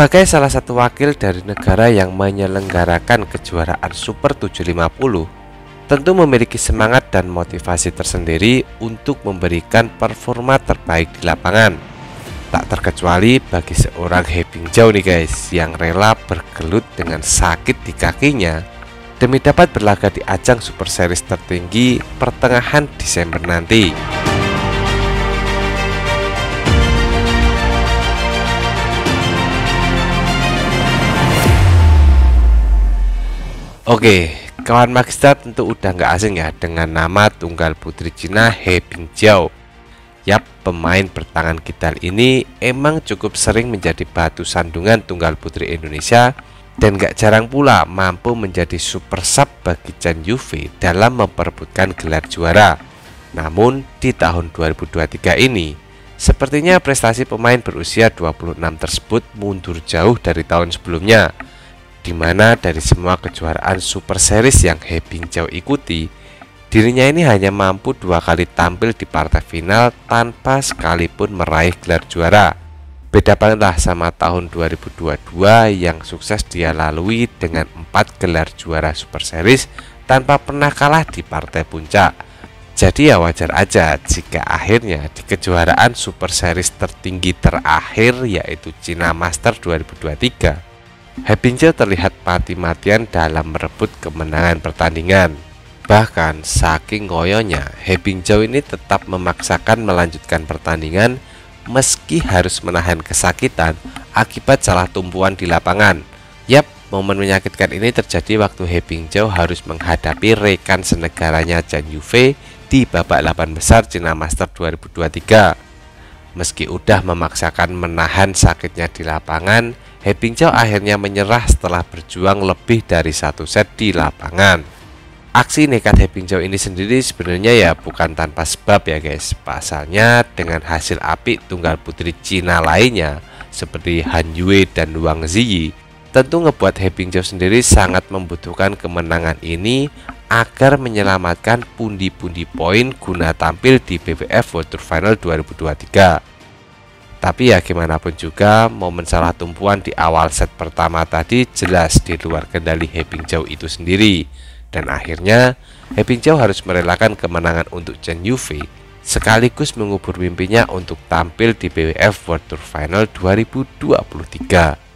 Sebagai salah satu wakil dari negara yang menyelenggarakan kejuaraan Super 750, tentu memiliki semangat dan motivasi tersendiri untuk memberikan performa terbaik di lapangan. Tak terkecuali bagi seorang He Bingjiao nih guys, yang rela bergelut dengan sakit di kakinya demi dapat berlaga di ajang Super Series tertinggi pertengahan Desember nanti. Oke, kawan Magista tentu udah nggak asing ya dengan nama tunggal putri Cina He Bingjiao. Yap, pemain bertangan gitar ini emang cukup sering menjadi batu sandungan tunggal putri Indonesia dan nggak jarang pula mampu menjadi super sub bagi Chen Yufei dalam memperebutkan gelar juara. Namun di tahun 2023 ini, sepertinya prestasi pemain berusia 26 tersebut mundur jauh dari tahun sebelumnya, di mana dari semua kejuaraan Super Series yang He Bingjiao ikuti, dirinya ini hanya mampu 2 kali tampil di partai final tanpa sekalipun meraih gelar juara. Beda bangetlah sama tahun 2022 yang sukses dia lalui dengan 4 gelar juara Super Series tanpa pernah kalah di partai puncak. Jadi ya wajar aja jika akhirnya di kejuaraan Super Series tertinggi terakhir yaitu China Masters 2023, He Bingjiao terlihat mati-matian dalam merebut kemenangan pertandingan. Bahkan saking ngoyonya, He Bingjiao ini tetap memaksakan melanjutkan pertandingan meski harus menahan kesakitan akibat salah tumpuan di lapangan. Yap, momen menyakitkan ini terjadi waktu He Bingjiao harus menghadapi rekan senegaranya Chen Yufei di babak 8 besar China Masters 2023. Meski udah memaksakan menahan sakitnya di lapangan, He Bingjiao akhirnya menyerah setelah berjuang lebih dari 1 set di lapangan. Aksi nekat He Bingjiao ini sendiri sebenarnya ya bukan tanpa sebab ya guys. Pasalnya dengan hasil apik tunggal putri Cina lainnya seperti Han Yue dan Wang Ziyi, tentu ngebuat He Bingjiao sendiri sangat membutuhkan kemenangan ini agar menyelamatkan pundi-pundi poin guna tampil di BWF World Tour Final 2023. Tapi ya gimana pun juga, momen salah tumpuan di awal set pertama tadi jelas di luar kendali He Bingjiao itu sendiri, dan akhirnya He Bingjiao harus merelakan kemenangan untuk Chen Yufei sekaligus mengubur mimpinya untuk tampil di BWF World Tour Final 2023.